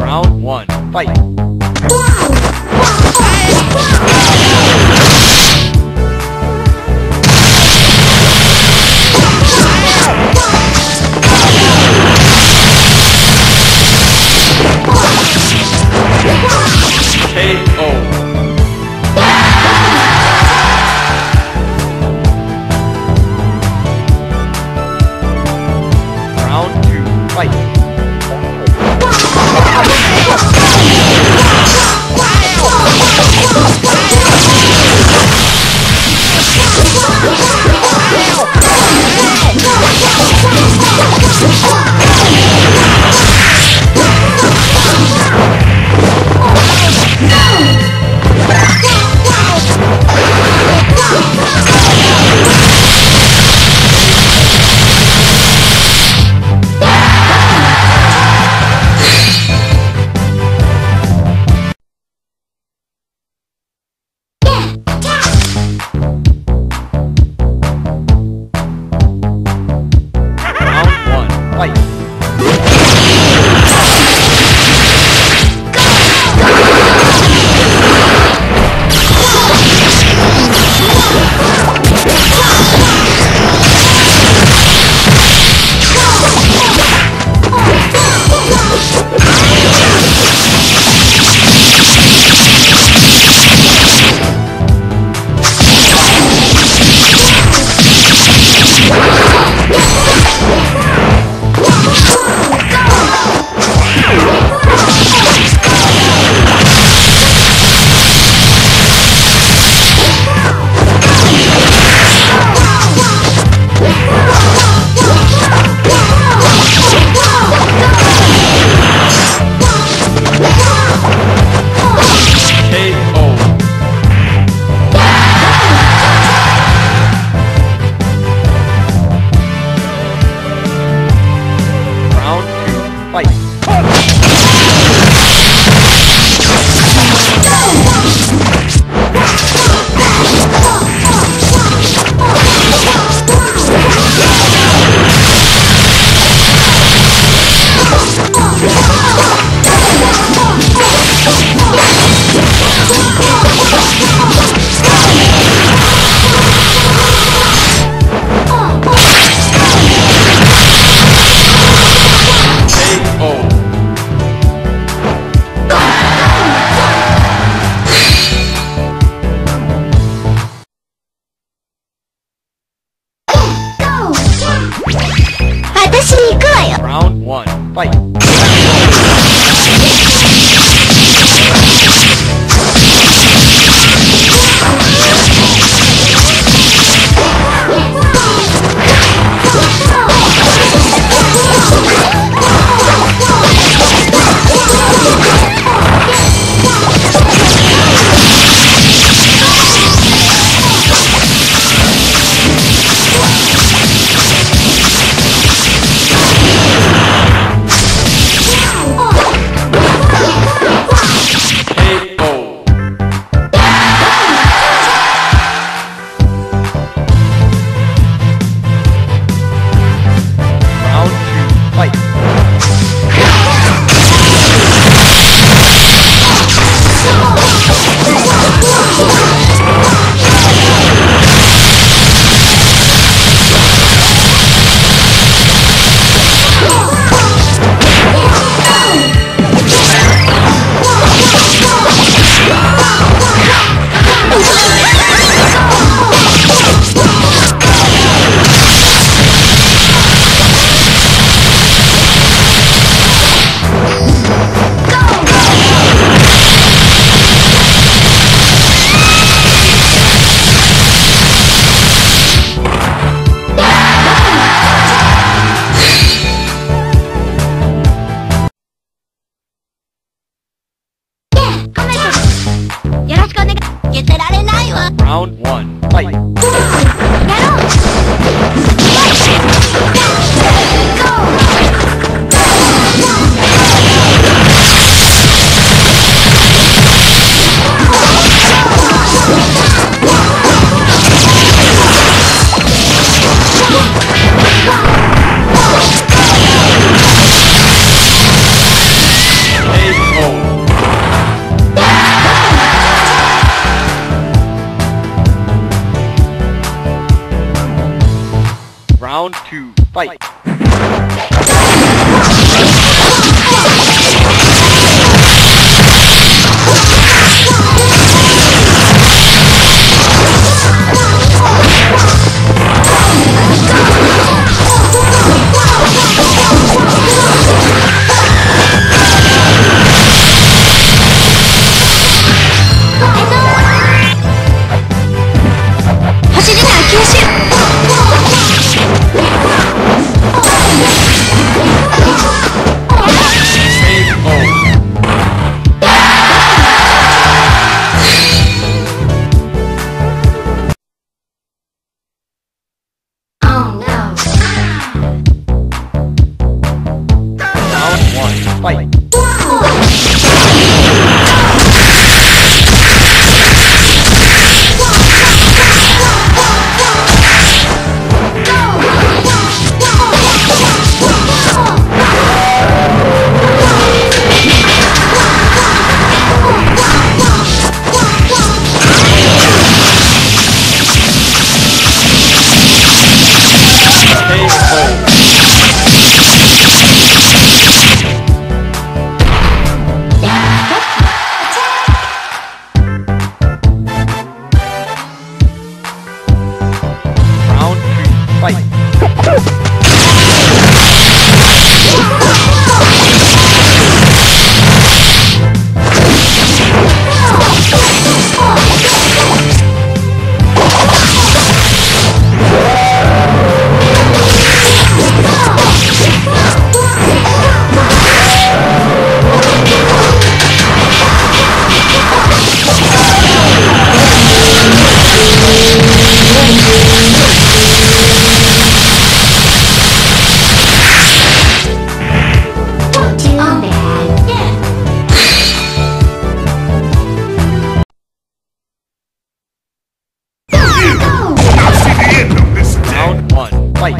Round one, fight! Round one, fight! Round 2, fight! Fight! Fight!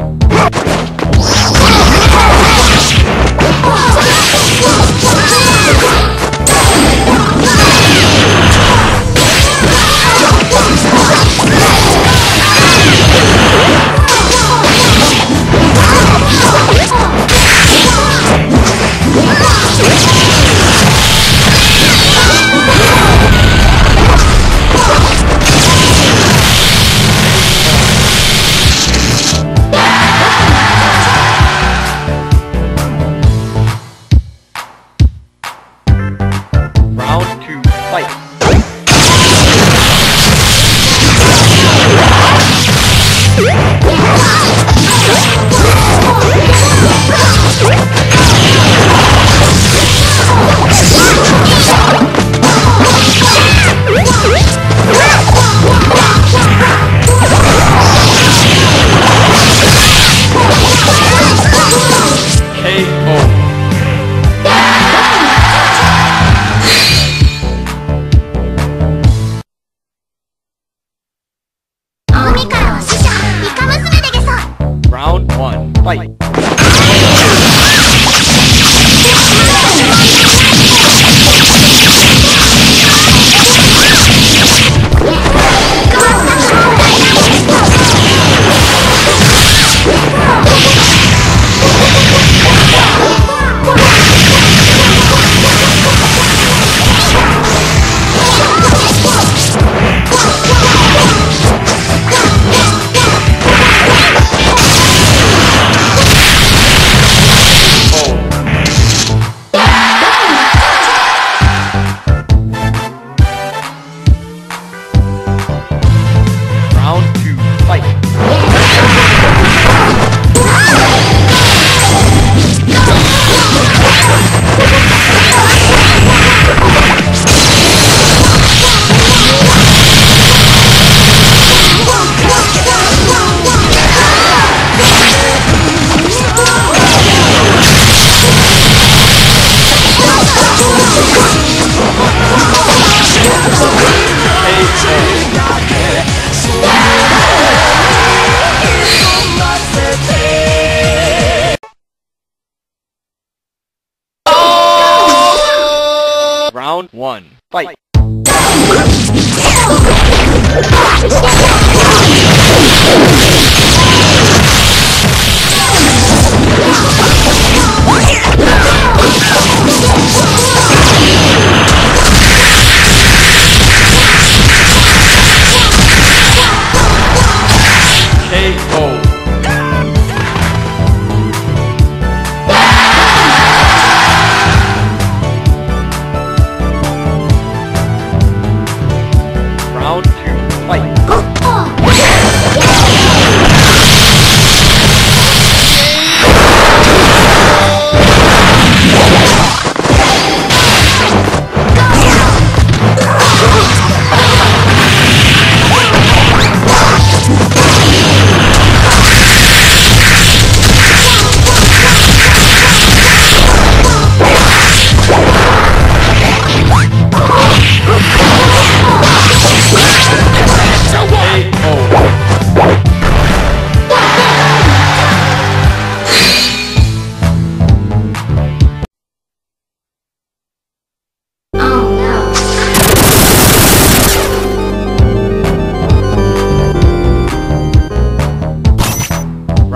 Round 1, fight!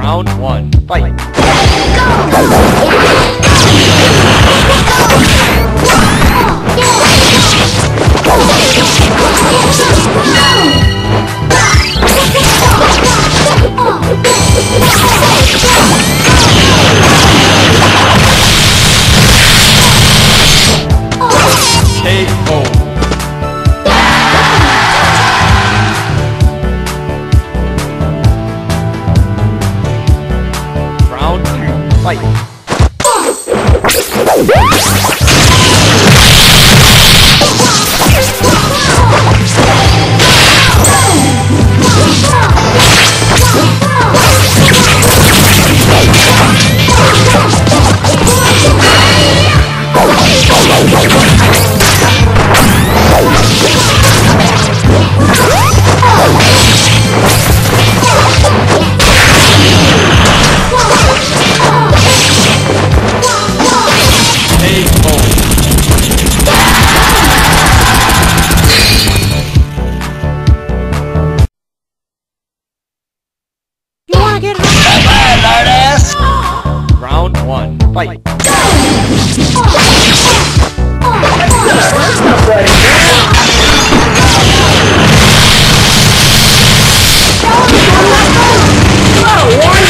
Round one, fight! Fight!